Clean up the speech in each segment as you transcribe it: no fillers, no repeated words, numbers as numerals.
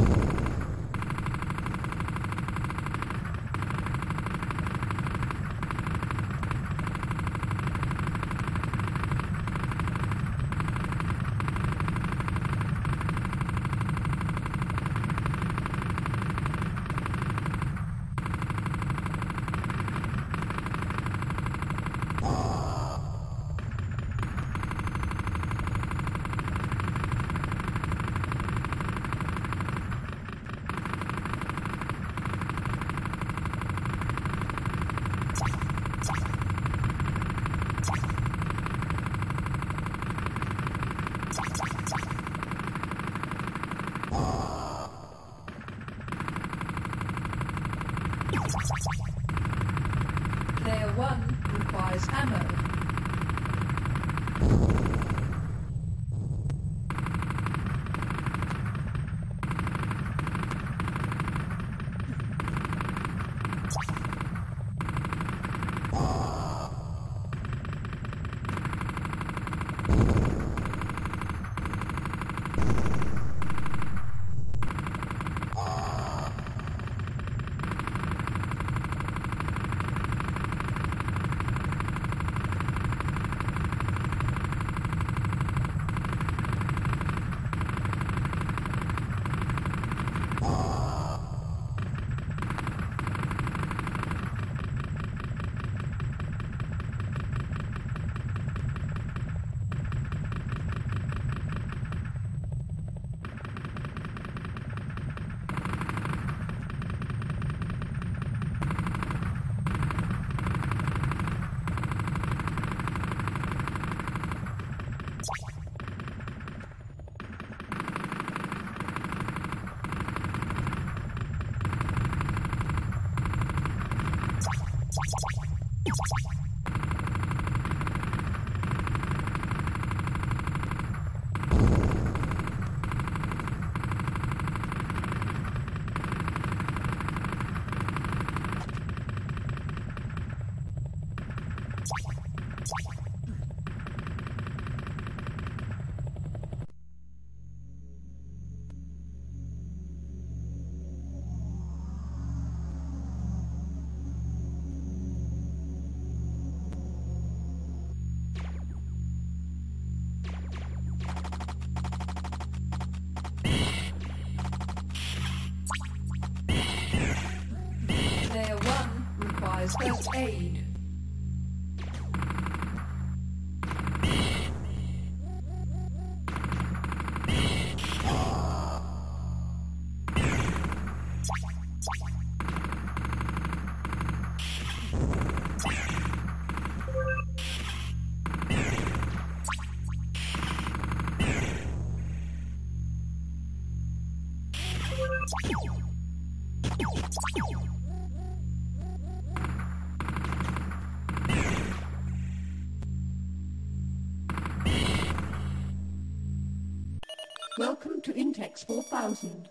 Player 1 requires ammo. First aid. Welcome to Intex 4000.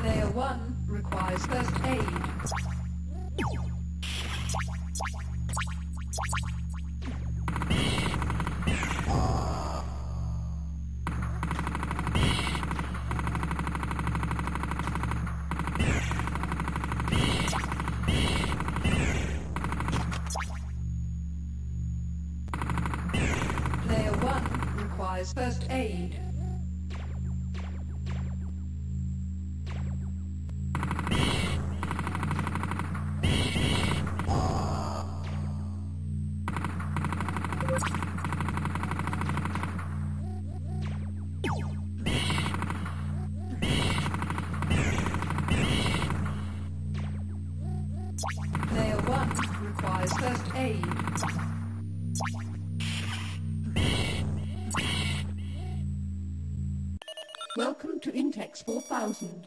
Player 1 requires first aid. Player one requires first aid. Welcome to Intex 4000.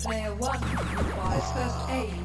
Player one requires first aid. Player one requires first aid.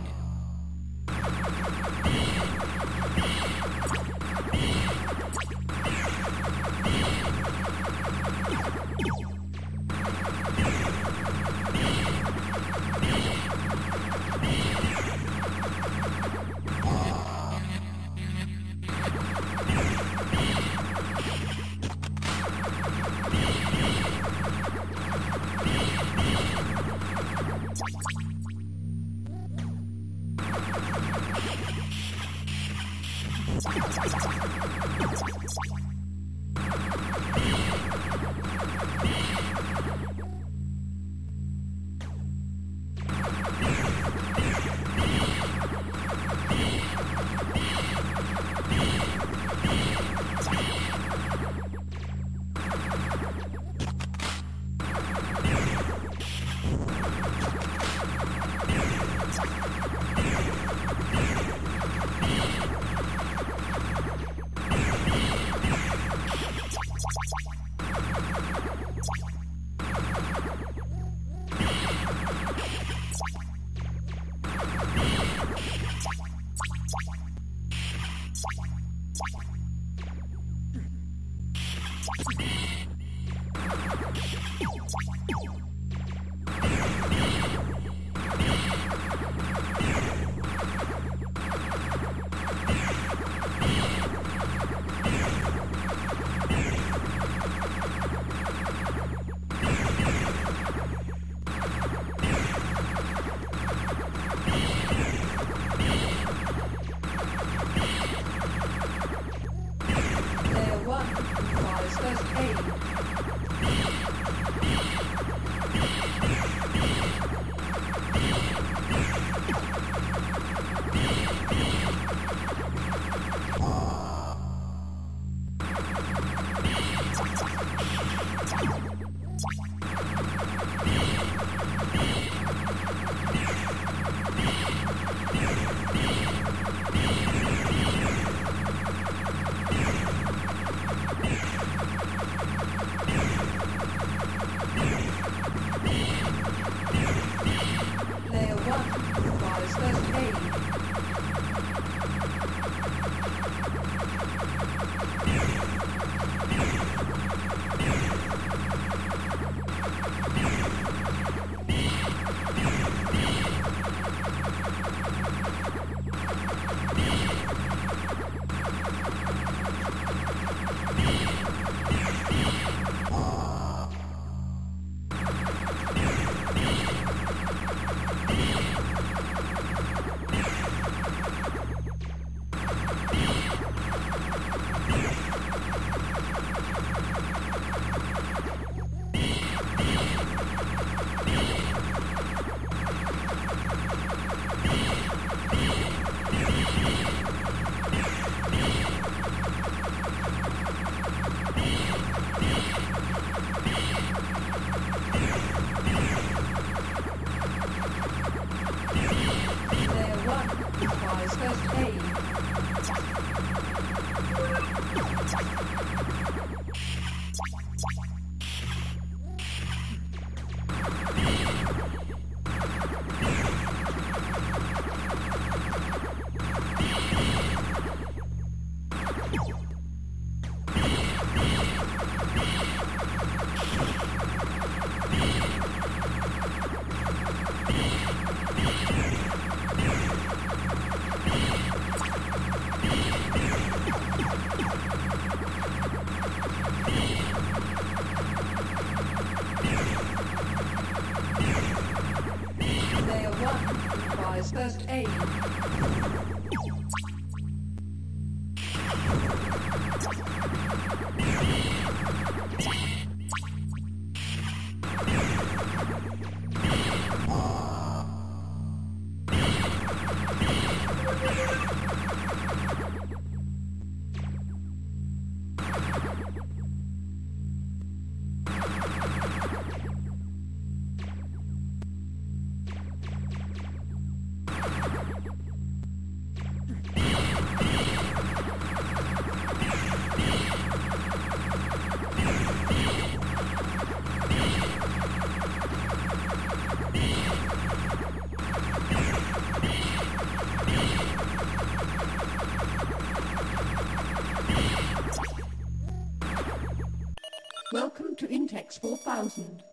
Welcome to Intex 4000.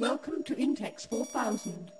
Welcome to Intex 4000.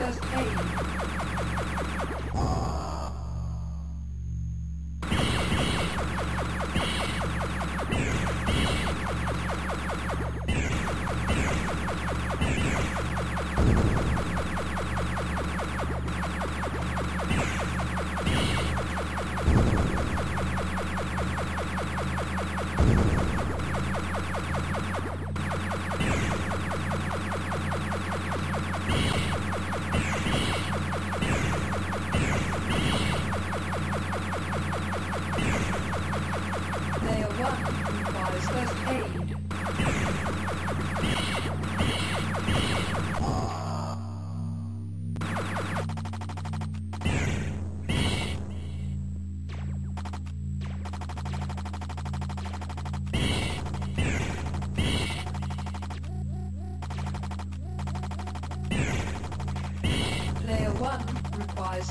Access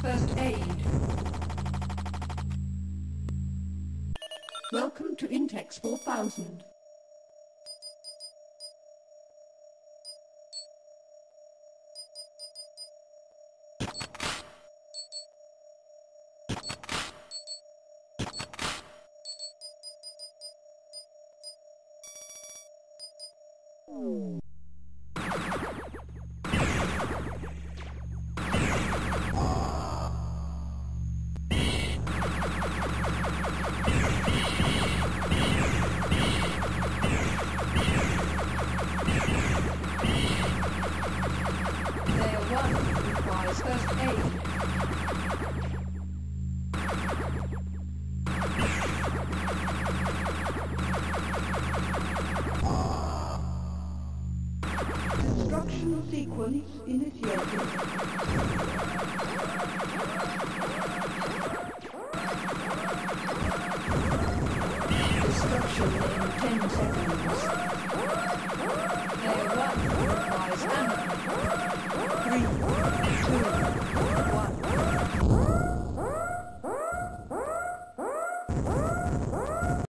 First aid. Welcome to Intex 4000. Sequence initiated. Destruction in 10 seconds. Player 1 replies, 3, 2, 1.